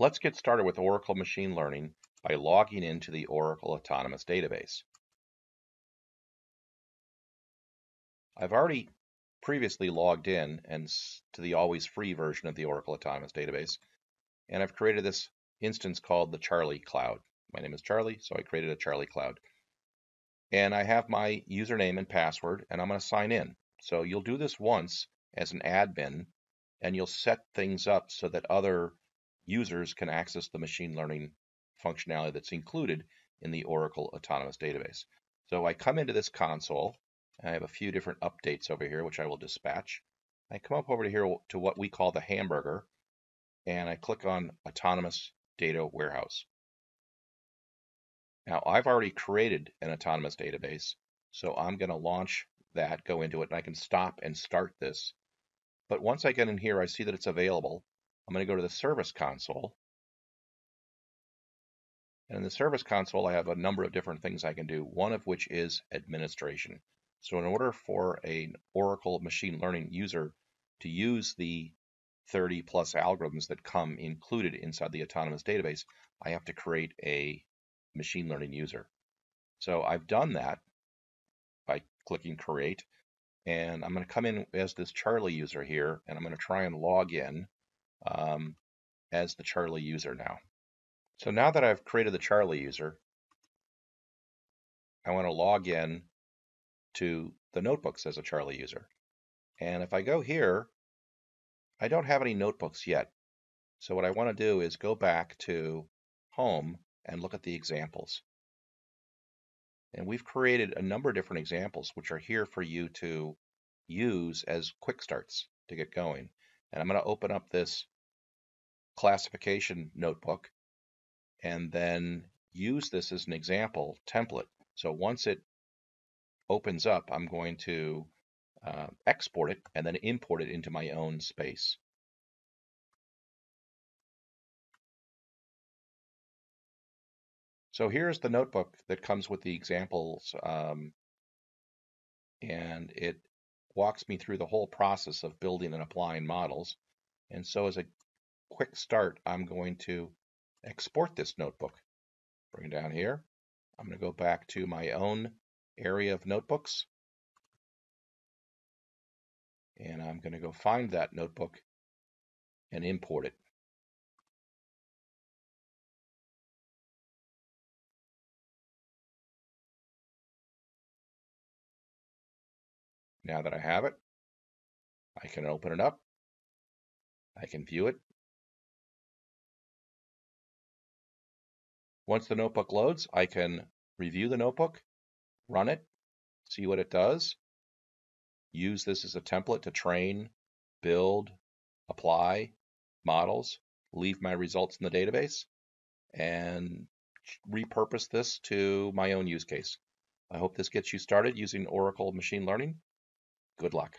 Let's get started with Oracle Machine Learning by logging into the Oracle Autonomous Database. I've already previously logged in and to the always free version of the Oracle Autonomous Database, and I've created this instance called the Charlie Cloud. My name is Charlie, so I created a Charlie Cloud. And I have my username and password, and I'm going to sign in. So you'll do this once as an admin, and you'll set things up so that other users can access the machine learning functionality that's included in the Oracle Autonomous Database. So I come into this console. I have a few different updates over here, which I will dispatch. I come up over to here to what we call the hamburger, and I click on Autonomous Data Warehouse. Now, I've already created an autonomous database, so I'm going to launch that, go into it, and I can stop and start this. But once I get in here, I see that it's available. I'm going to go to the Service Console. And in the Service Console, I have a number of different things I can do, one of which is administration. So in order for an Oracle machine learning user to use the 30-plus algorithms that come included inside the autonomous database, I have to create a machine learning user. So I've done that by clicking Create, and I'm going to come in as this Charlie user here, and I'm going to try and log in as the Charlie user now. So now that I've created the Charlie user, I want to log in to the notebooks as a Charlie user. And if I go here, I don't have any notebooks yet. So what I want to do is go back to Home and look at the examples. And we've created a number of different examples which are here for you to use as quick starts to get going. And I'm going to open up this classification notebook and then use this as an example template. So once it opens up, I'm going to export it and then import it into my own space. So here's the notebook that comes with the examples, and it walks me through the whole process of building and applying models. And so as a quick start, I'm going to export this notebook. Bring it down here. I'm going to go back to my own area of notebooks, and I'm going to go find that notebook and import it. Now that I have it, I can open it up, I can view it. Once the notebook loads, I can review the notebook, run it, see what it does, use this as a template to train, build, apply models, leave my results in the database, and repurpose this to my own use case. I hope this gets you started using Oracle Machine Learning. Good luck.